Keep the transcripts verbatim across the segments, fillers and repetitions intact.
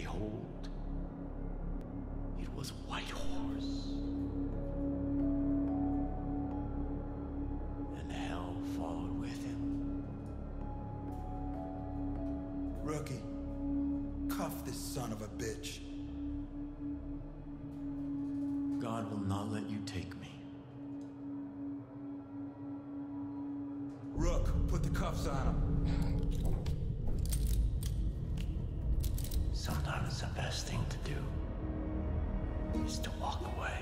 behold, it was a white horse. And hell followed with him. Rookie, cuff this son of a bitch. God will not let you take me. Rook, put the cuffs on him. Sometimes the best thing to do is to walk away.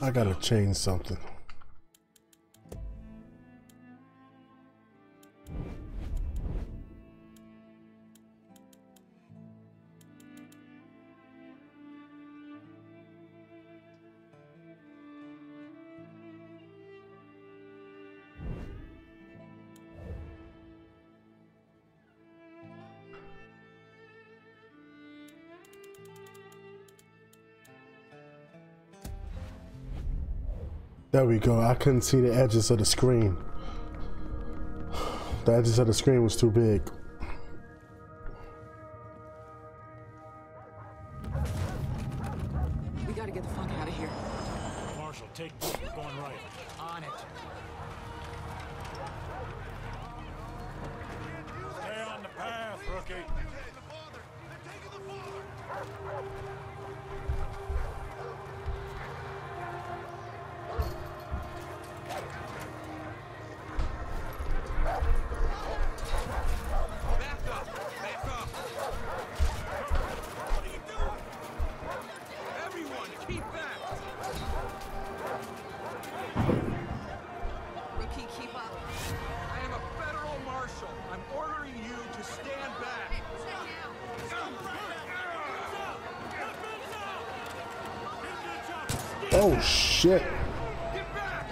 I gotta change something. There we go. I couldn't see the edges of the screen. The edges of the screen was too big. We gotta get the fuck out of here. Marshal, take this. We're going right. On it. Stay on the path, rookie. They're taking the father. Oh shit. Get back.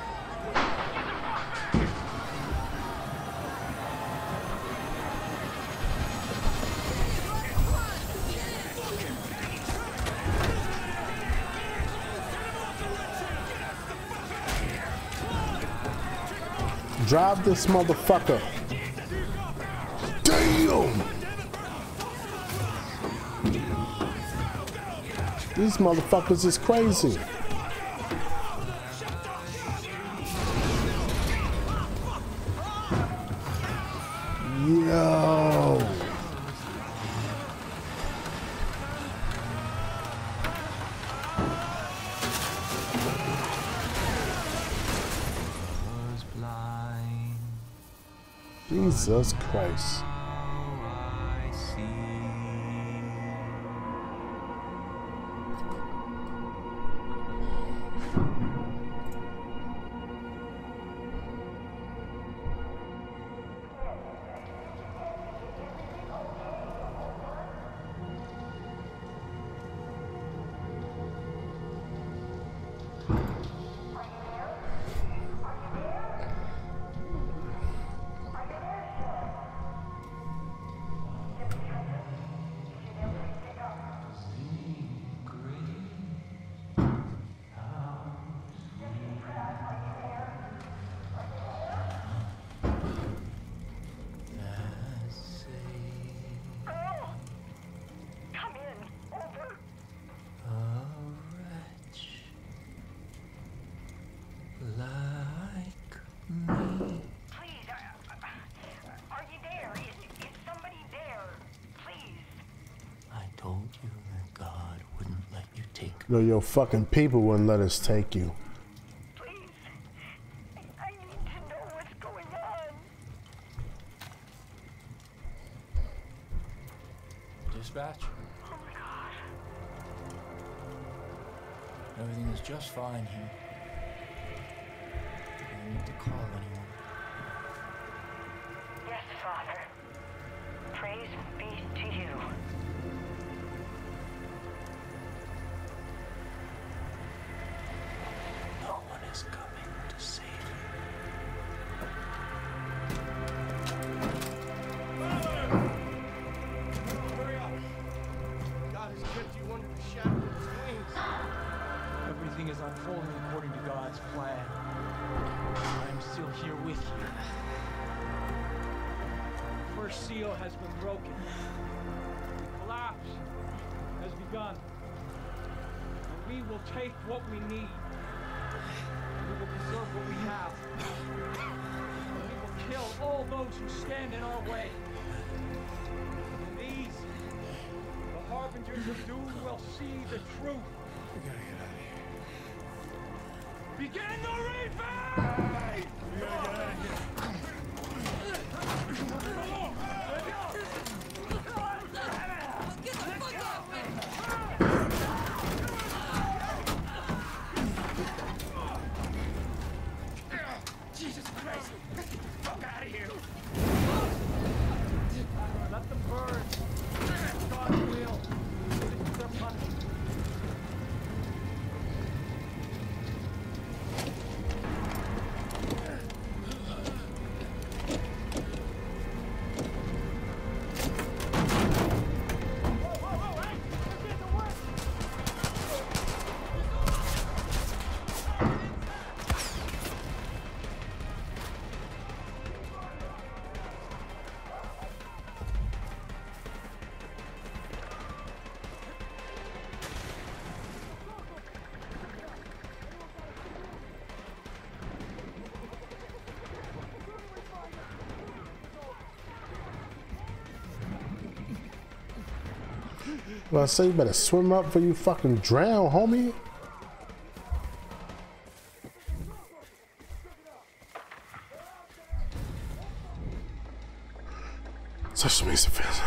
Drive this motherfucker. Damn. These motherfuckers is crazy. Yo. Jesus Christ. No, your fucking people wouldn't let us take you. Please. I need to know what's going on. Dispatch. Oh my God. Everything is just fine here. I don't need to call anyone. Yes, Father. Praise be to you. Fifty-one percent. unfolding according to God's plan. I'm still here with you. The first seal has been broken. The collapse has begun. And we will take what we need. We will preserve what we have. We will kill all those who stand in our way. And these, the harbingers of doom, will see the truth. We gotta get out of here. Begin the reaping! We gotta get out of here. Come on! Well, I say you better swim up before you fucking drown, homie. Such makes it fast.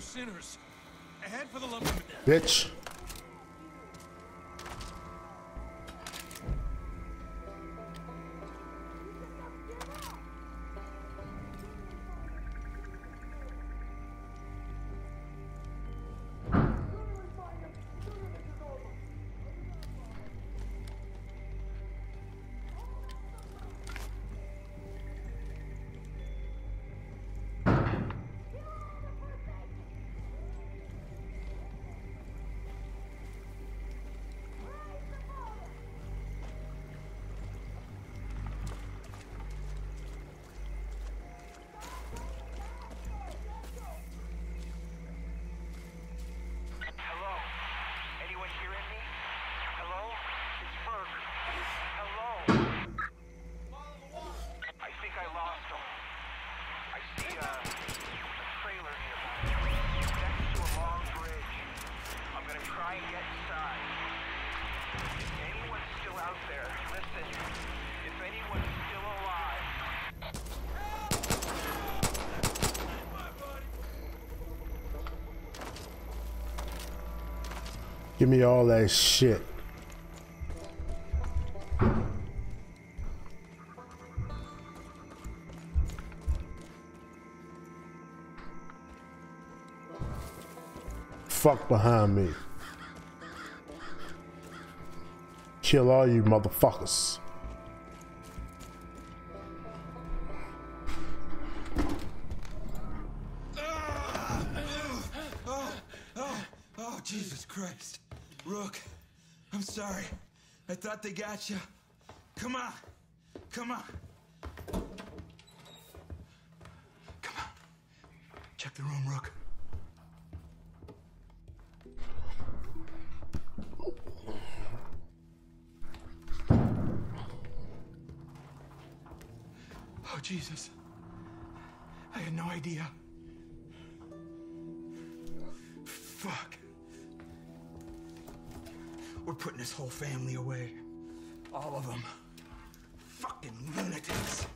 Sinners, ahead for the lumber. Bitch. Give me all that shit. Fuck behind me. Kill all you motherfuckers. I thought they got you. Come on. Come on. Come on. Check the room, Rook. Oh, Jesus. I had no idea. Fuck. We're putting his whole family away. All of them. Fucking lunatics.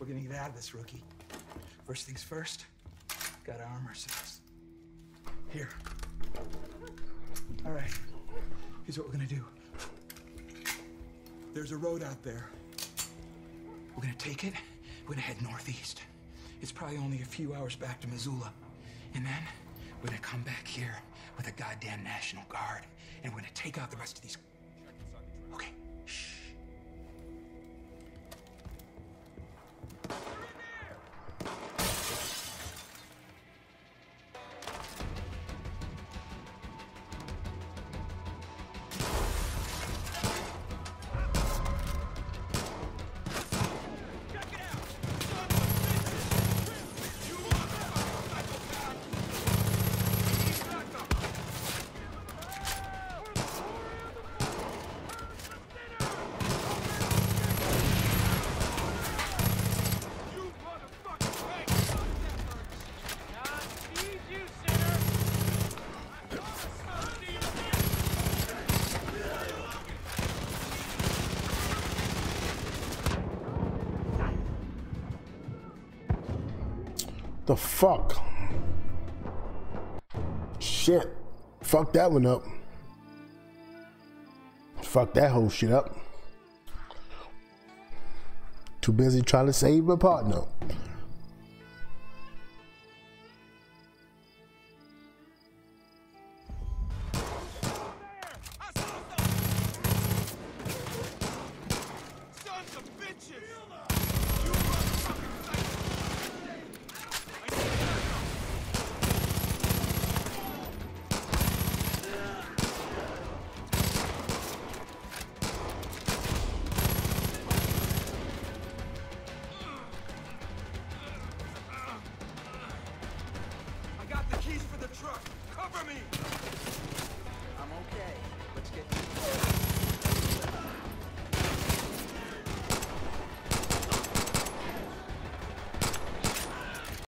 We're gonna get out of this, rookie. First things first, gotta arm ourselves. Here. All right, here's what we're gonna do. There's a road out there. We're gonna take it, we're gonna head northeast. It's probably only a few hours back to Missoula. And then we're gonna come back here with a goddamn National Guard, and we're gonna take out the rest of these. Okay, shh. The fuck? Shit. Fuck that one up. Fuck that whole shit up. Too busy trying to save my partner. Keys for the truck. Cover me!